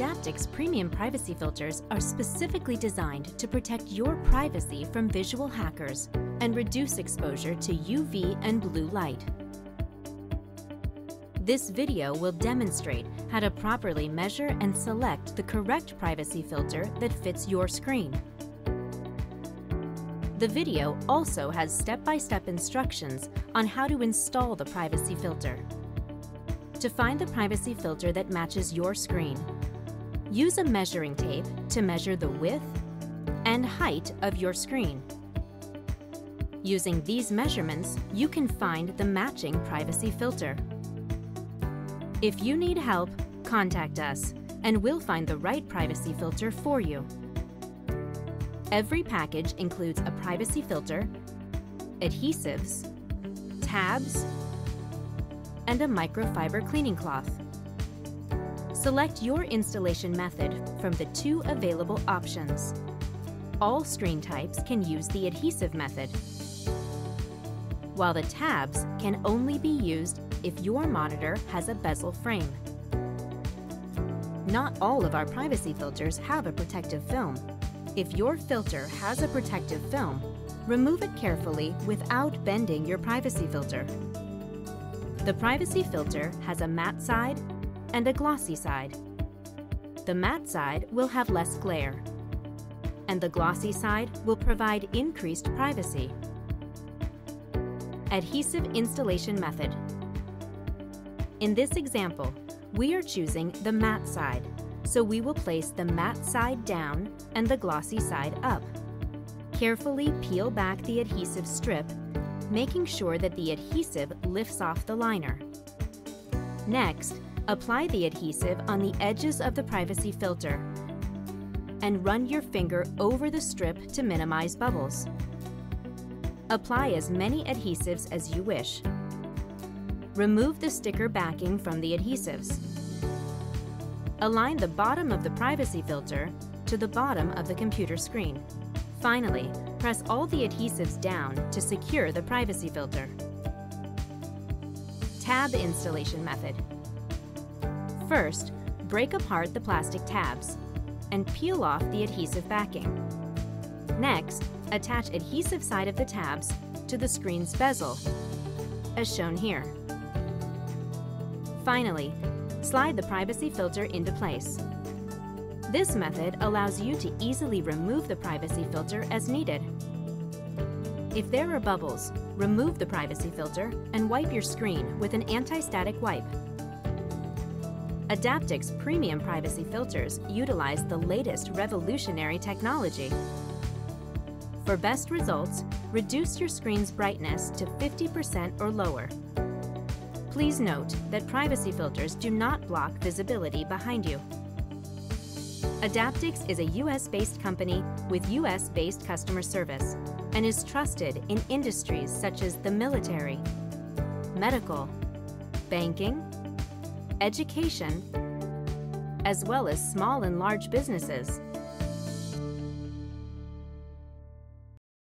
Adaptix premium privacy filters are specifically designed to protect your privacy from visual hackers and reduce exposure to UV and blue light. This video will demonstrate how to properly measure and select the correct privacy filter that fits your screen. The video also has step-by-step instructions on how to install the privacy filter. To find the privacy filter that matches your screen, use a measuring tape to measure the width and height of your screen. Using these measurements, you can find the matching privacy filter. If you need help, contact us and we'll find the right privacy filter for you. Every package includes a privacy filter, adhesives, tabs, and a microfiber cleaning cloth. Select your installation method from the two available options. All screen types can use the adhesive method, while the tabs can only be used if your monitor has a bezel frame. Not all of our privacy filters have a protective film. If your filter has a protective film, remove it carefully without bending your privacy filter. The privacy filter has a matte side and a glossy side. The matte side will have less glare, and the glossy side will provide increased privacy. Adhesive installation method. In this example, we are choosing the matte side, so we will place the matte side down and the glossy side up. Carefully peel back the adhesive strip, making sure that the adhesive lifts off the liner. Next, apply the adhesive on the edges of the privacy filter and run your finger over the strip to minimize bubbles. Apply as many adhesives as you wish. Remove the sticker backing from the adhesives. Align the bottom of the privacy filter to the bottom of the computer screen. Finally, press all the adhesives down to secure the privacy filter. Tab installation method. First, break apart the plastic tabs and peel off the adhesive backing. Next, attach adhesive side of the tabs to the screen's bezel, as shown here. Finally, slide the privacy filter into place. This method allows you to easily remove the privacy filter as needed. If there are bubbles, remove the privacy filter and wipe your screen with an anti-static wipe. Adaptix premium privacy filters utilize the latest revolutionary technology. For best results, reduce your screen's brightness to 50% or lower. Please note that privacy filters do not block visibility behind you. Adaptix is a U.S.-based company with U.S.-based customer service and is trusted in industries such as the military, medical, banking, education, as well as small and large businesses.